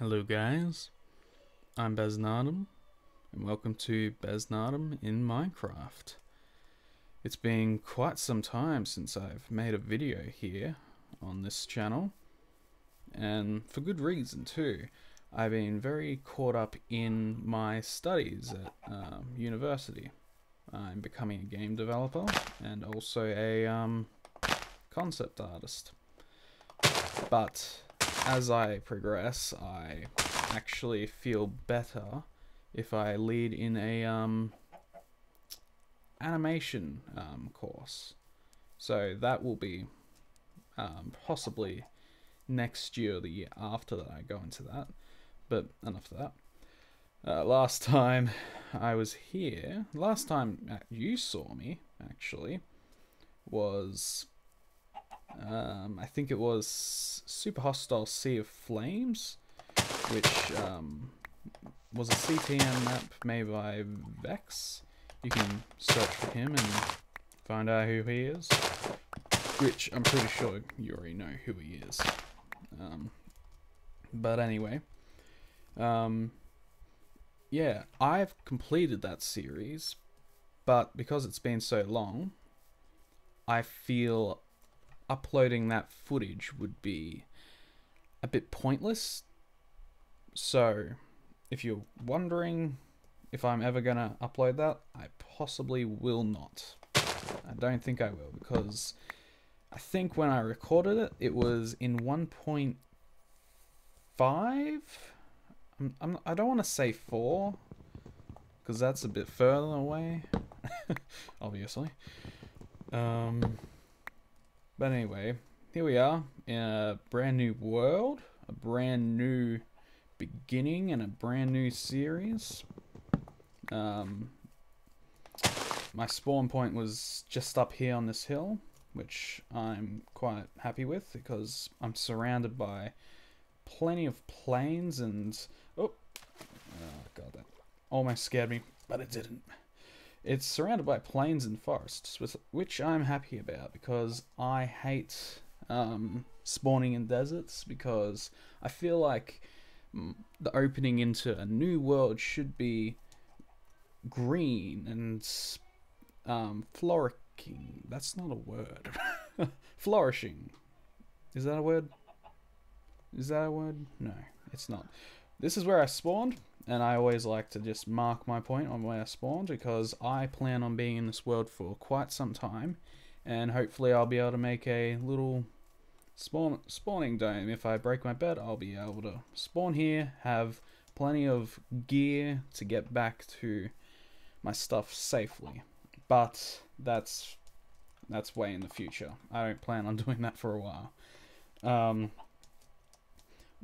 Hello guys, I'm Beznardum, and welcome to Beznardum in Minecraft. It's been quite some time since I've made a video here on this channel, and for good reason too. I've been very caught up in my studies at university. I'm becoming a game developer and also a concept artist. But as I progress, I actually feel better if I lead in a animation course. So that will be possibly next year, the year after that I go into that. But enough of that. Last time I was here, last time you saw me actually was, I think it was Super Hostile Sea of Flames, which was a CTM map made by Vex. You can search for him and find out who he is, which I'm pretty sure you already know who he is. But anyway, yeah, I've completed that series, but because it's been so long, I feel uploading that footage would be a bit pointless. So if you're wondering if I'm ever gonna upload that, I possibly will not. I don't think I will, because I think when I recorded it, it was in 1.5. I don't want to say 4, because that's a bit further away, obviously. But anyway, here we are in a brand new world, a brand new beginning, and a brand new series. My spawn point was just up here on this hill, which I'm quite happy with because I'm surrounded by plenty of planes and oh god, that almost scared me, but it didn't. It's surrounded by plains and forests, which I'm happy about, because I hate spawning in deserts, because I feel like the opening into a new world should be green and flourishing. That's not a word. Flourishing. Is that a word? Is that a word? No, it's not. This is where I spawned, and I always like to just mark my point on where I spawned, because I plan on being in this world for quite some time, and hopefully I'll be able to make a little spawning dome. If I break my bed, I'll be able to spawn here, have plenty of gear to get back to my stuff safely. But that's way in the future. I don't plan on doing that for a while.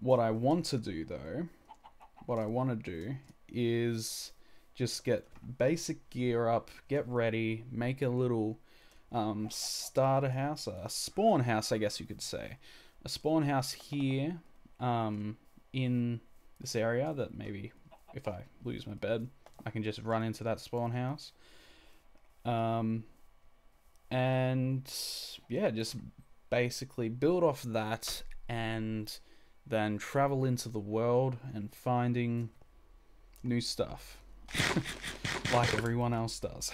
What I want to do though, what I want to do is just get basic gear up, get ready, make a little starter house, a spawn house, I guess you could say. A spawn house here in this area that maybe if I lose my bed, I can just run into that spawn house. And yeah, just basically build off that and then travel into the world and finding new stuff, like everyone else does.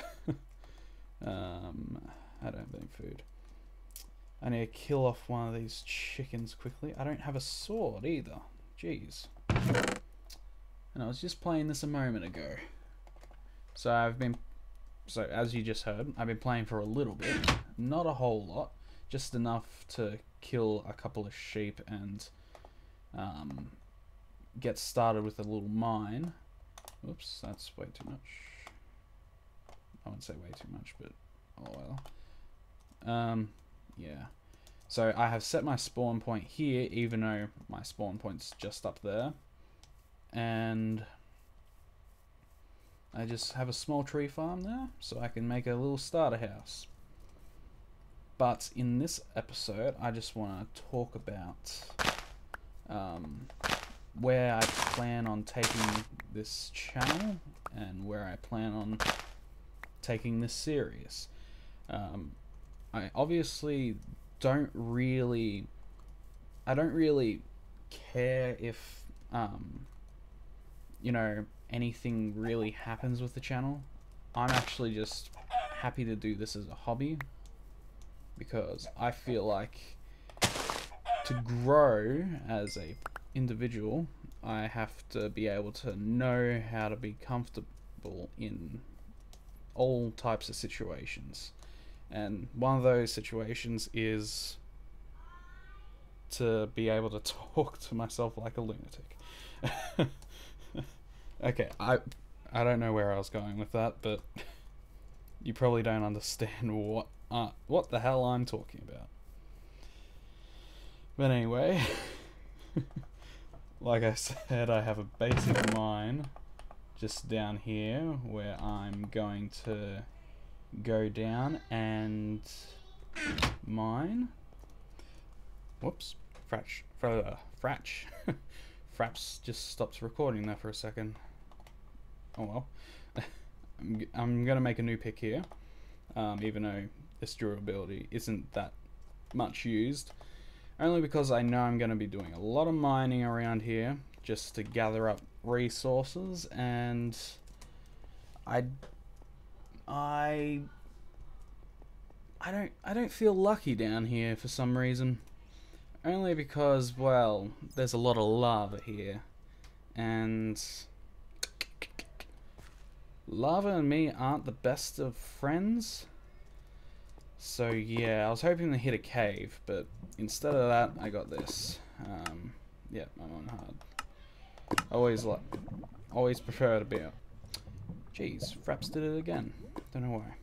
I don't have any food. I need to kill off one of these chickens quickly. I don't have a sword either. Jeez. And I was just playing this a moment ago. So as you just heard, I've been playing for a little bit, not a whole lot, just enough to kill a couple of sheep and get started with a little mine. Oops, that's way too much. I wouldn't say way too much, but oh well. Yeah. So I have set my spawn point here, even though my spawn point's just up there. And I just have a small tree farm there, so I can make a little starter house. But in this episode, I just want to talk about where I plan on taking this channel and where I plan on taking this series. I obviously don't really care if you know, anything really happens with the channel. I'm actually just happy to do this as a hobby, because I feel like to grow as a individual, I have to be able to know how to be comfortable in all types of situations. And one of those situations is to be able to talk to myself like a lunatic. Okay, I don't know where I was going with that, but you probably don't understand what the hell I'm talking about. But anyway, like I said, I have a basic mine just down here where I'm going to go down and mine. Whoops, Fraps just stops recording there for a second. Oh well. I'm gonna make a new pick here, even though this durability isn't that much used, only because I know I'm gonna be doing a lot of mining around here just to gather up resources, and I don't feel lucky down here for some reason. Only because, well, there's a lot of lava here, and lava and me aren't the best of friends. So yeah, I was hoping to hit a cave, but instead of that, I got this. Yeah, I'm on hard. Always prefer to be up. Jeez, Fraps did it again. Don't know why.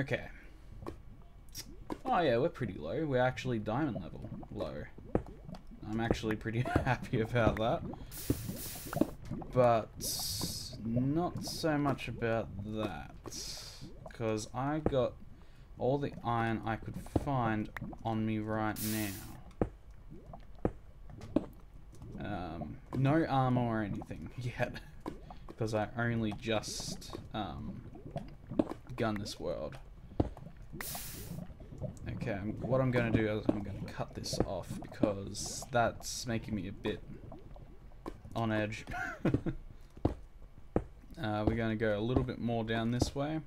Okay. Oh yeah, we're pretty low. We're actually diamond level low. I'm actually pretty happy about that. But not so much about that, because I got all the iron I could find on me right now. No armor or anything yet, because I only just gunned this world. Okay, what I'm going to do is I'm going to cut this off, because that's making me a bit on edge. We're going to go a little bit more down this way.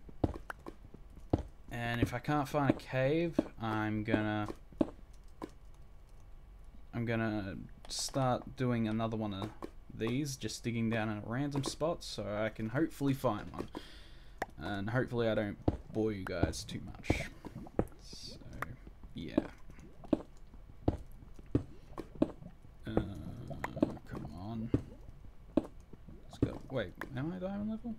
And if I can't find a cave, I'm gonna start doing another one of these, just digging down in a random spot so I can hopefully find one. And hopefully I don't bore you guys too much. So, yeah. Come on. Let's go. Wait, am I diamond level?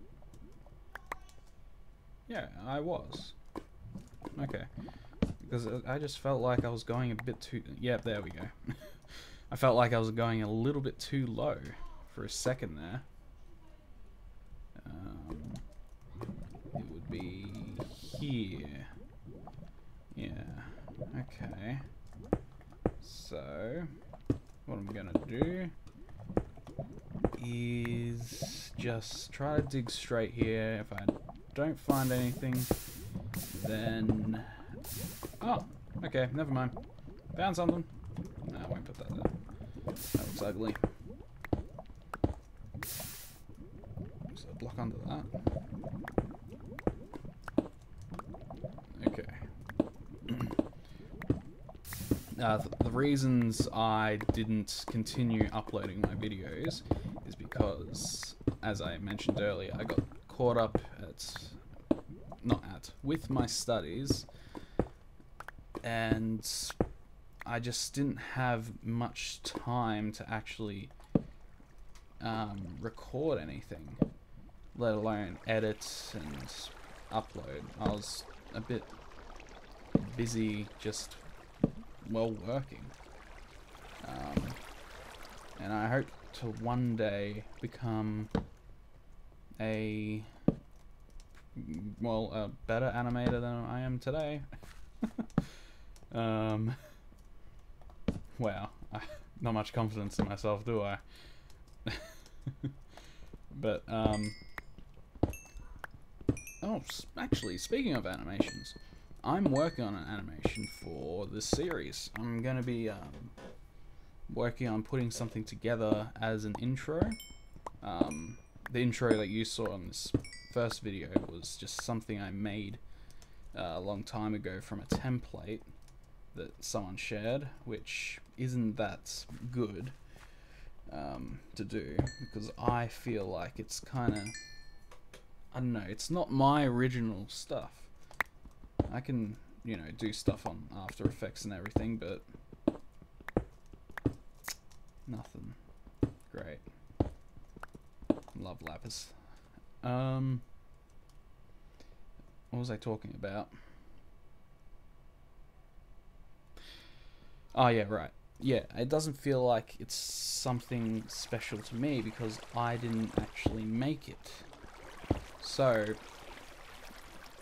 Yeah, I was. Okay. Because I just felt like I was going a bit too... Yeah, there we go. I felt like I was going a little bit too low for a second there. It would be here. Yeah, okay. So, what I'm gonna do is just try to dig straight here. If I don't find anything, then... Oh, okay, never mind. Found something. No, I won't put that there. That looks ugly. So block under that. Okay. The reasons I didn't continue uploading my videos is because, as I mentioned earlier, I got caught up with my studies, and I just didn't have much time to actually record anything, let alone edit and upload. I was a bit busy just while working, and I hope to one day become a better animator than I am today. Wow, not much confidence in myself, do I? But oh, actually, speaking of animations, I'm working on an animation for this series. I'm gonna be working on putting something together as an intro. The intro that you saw on this first video was just something I made a long time ago from a template that someone shared, which isn't that good to do, because I feel like it's kind of, I don't know, it's not my original stuff. I can, you know, do stuff on After Effects and everything, but nothing great. Love lapis. What was I talking about? Oh yeah, right. Yeah, it doesn't feel like it's something special to me because I didn't actually make it. So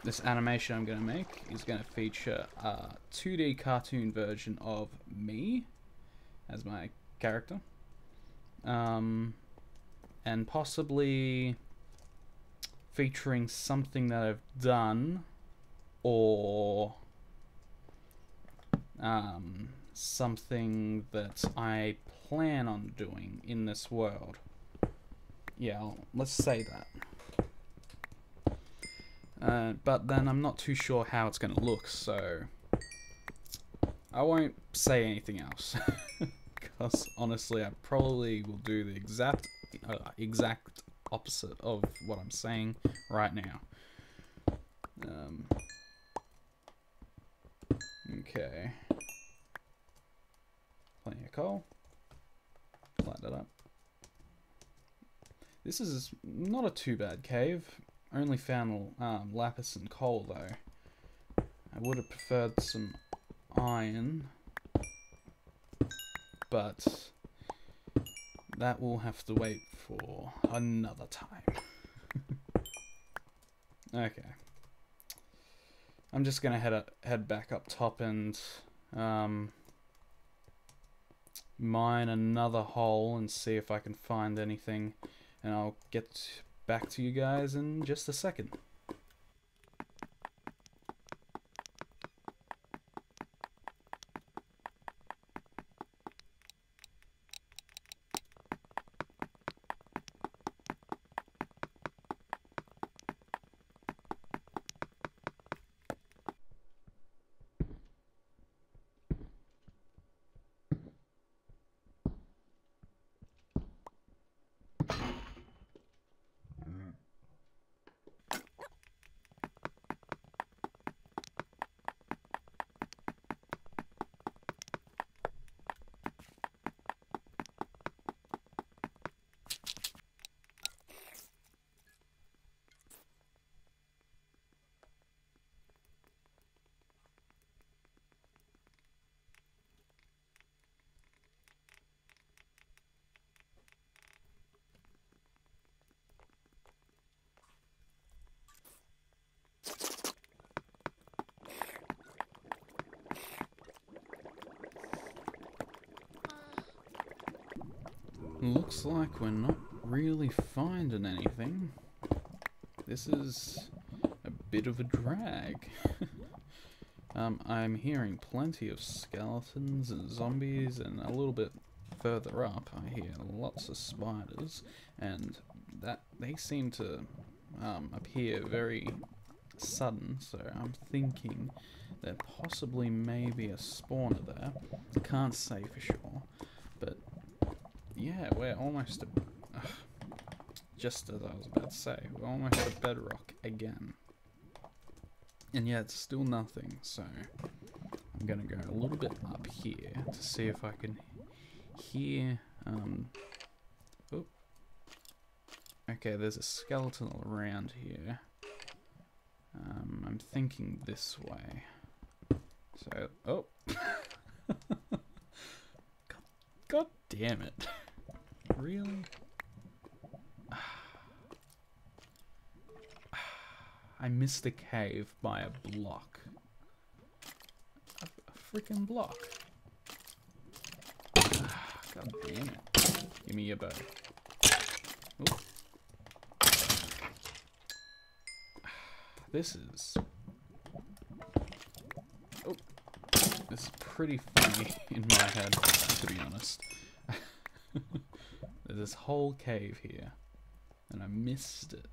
this animation I'm going to make is going to feature a 2D cartoon version of me as my character, and possibly featuring something that I've done, or something that I plan on doing in this world. Yeah, let's say that. But then I'm not too sure how it's going to look, so I won't say anything else. Because honestly, I probably will do the exact opposite of what I'm saying right now. Okay. Plenty of coal. Light that up. This is not a too bad cave. Only found lapis and coal though. I would have preferred some iron, but that will have to wait for another time. Okay. I'm just gonna head back up top and mine another hole and see if I can find anything, and I'll get back to you guys in just a second. Looks like we're not really finding anything. This is a bit of a drag. I'm hearing plenty of skeletons and zombies, and a little bit further up I hear lots of spiders, and that they seem to appear very sudden, so I'm thinking there possibly may be a spawner there. Can't say for sure, but yeah, we're almost at, just as I was about to say, we're almost at bedrock again. And yeah, it's still nothing, so I'm going to go a little bit up here to see if I can hear, oh. Okay, there's a skeleton around here. I'm thinking this way. So, oh. God damn it. Really? I missed the cave by a block. A freaking block. God damn it. Give me your bow. Ooh. This is... Oh. This is pretty funny in my head, to be honest. There's this whole cave here, and I missed it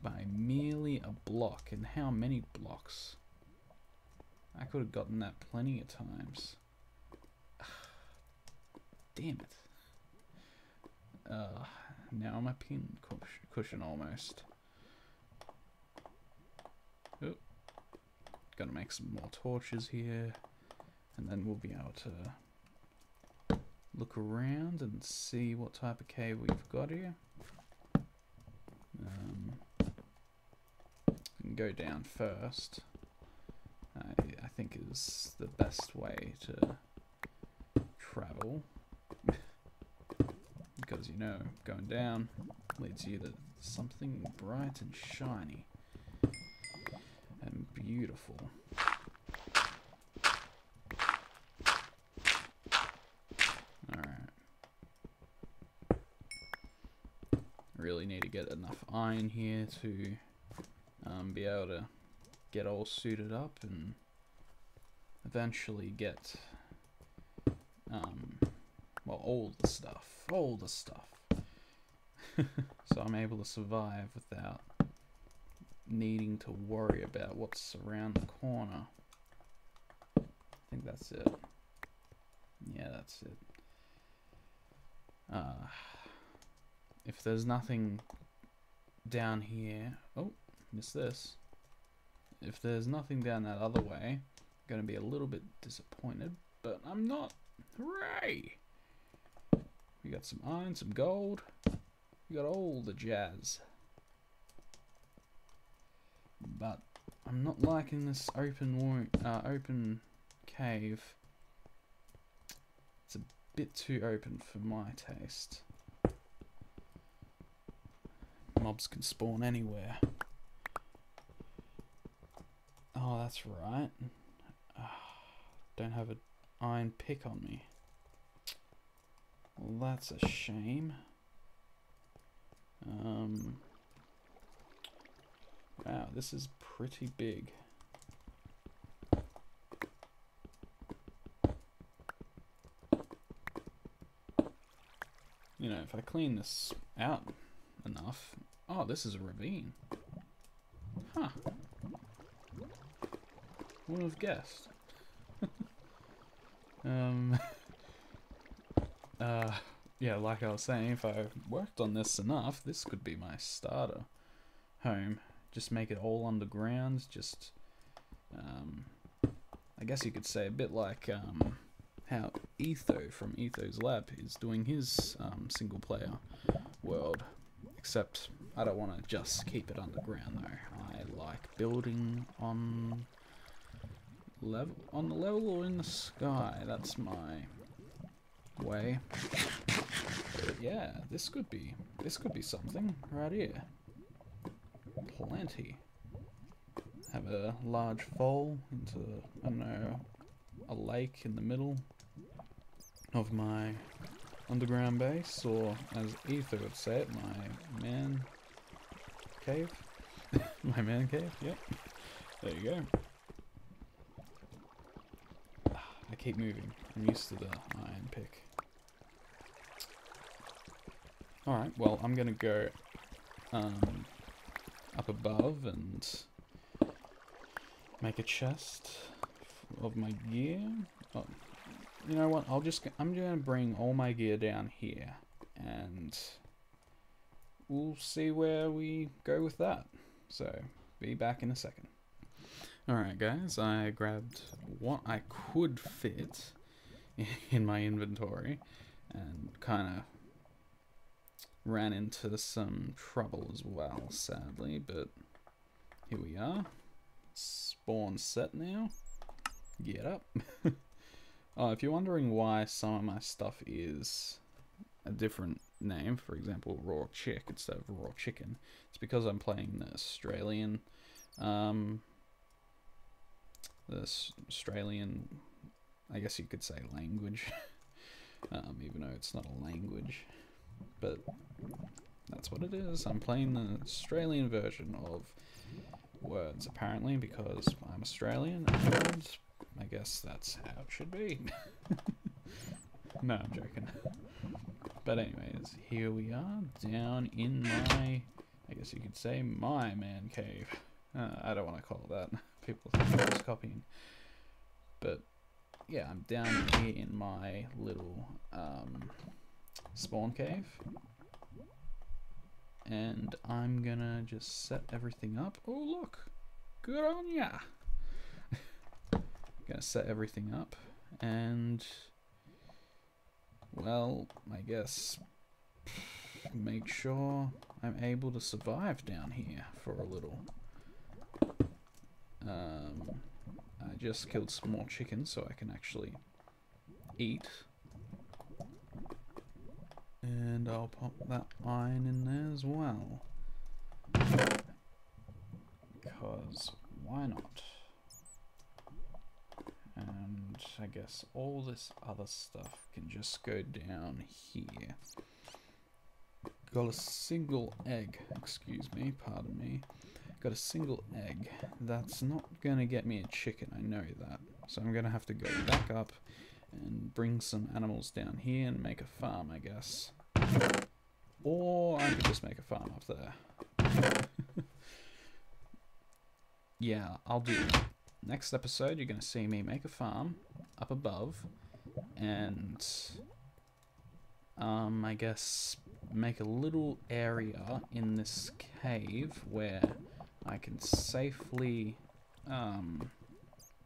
by merely a block. And how many blocks? I could have gotten that plenty of times. Damn it. Now I'm a pin cushion almost. Oh, gotta make some more torches here, and then we'll be able to look around and see what type of cave we've got here. We can go down first. I think is the best way to travel. Because, you know, going down leads you to something bright and shiny and beautiful. Alright. Really need to get enough iron here to be able to get all suited up and eventually get well, all the stuff so I'm able to survive without needing to worry about what's around the corner. I think that's it. Yeah, that's it. If there's nothing down here, oh, missed this. If there's nothing down that other way, I'm gonna be a little bit disappointed, but I'm not. Hooray! We got some iron, some gold. We got all the jazz. But I'm not liking this open cave. It's a bit too open for my taste. Mobs can spawn anywhere. Oh, that's right. Don't have an iron pick on me. Well, that's a shame. Wow, this is pretty big. You know, if I clean this out enough... Oh, this is a ravine. Huh. Wouldn't have guessed. Yeah, like I was saying, if I worked on this enough, this could be my starter home. Just make it all underground. Just, I guess you could say a bit like how Etho from Etho's Lab is doing his single-player world. Except I don't want to just keep it underground though. I like building on level, on the level or in the sky. That's my way. But yeah, this could be something right here. Plenty. Have a large fall into, I don't know, a lake in the middle of my underground base, or as Ether would say it, my man cave. My man cave, yep. There you go. I keep moving. I'm used to the iron pick. Alright, well, I'm gonna go up above and make a chest of my gear. Oh, you know what? I'm gonna bring all my gear down here, and we'll see where we go with that. So, be back in a second. Alright guys, I grabbed what I could fit in my inventory and kind of ran into some trouble as well, sadly, but here we are. Spawn set now. Get up. Oh, if you're wondering why some of my stuff is a different name, for example, raw chick instead of raw chicken, it's because I'm playing the Australian I guess you could say language, even though it's not a language, but that's what it is. I'm playing the Australian version of words, apparently, because I'm Australian, and I guess that's how it should be. No, I'm joking. But anyways, here we are down in my, I guess you could say, my man cave. I don't want to call it that. People think I was copying. But yeah, I'm down here in my little spawn cave. And I'm gonna just set everything up. Oh look, good on ya! Gonna set everything up and, well, I guess make sure I'm able to survive down here for a little. I just killed some more chickens so I can actually eat. And I'll pop that iron in there as well. Because why not? And I guess all this other stuff can just go down here. Got a single egg, excuse me, pardon me. Got a single egg. That's not gonna get me a chicken, I know that. So I'm gonna have to go back up and bring some animals down here and make a farm, I guess. Or I could just make a farm up there. Yeah, I'll do that. Next episode, you're going to see me make a farm up above and I guess make a little area in this cave where I can safely,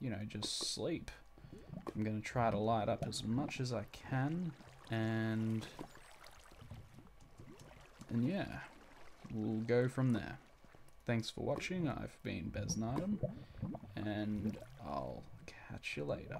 you know, just sleep. I'm going to try to light up as much as I can and yeah, we'll go from there. Thanks for watching, I've been Beznardum, and I'll catch you later.